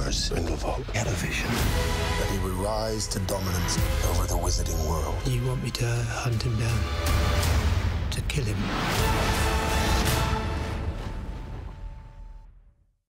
rumors in Davao had a vision that he would rise to dominance over the wizarding world. You want me to hunt him down? To kill him?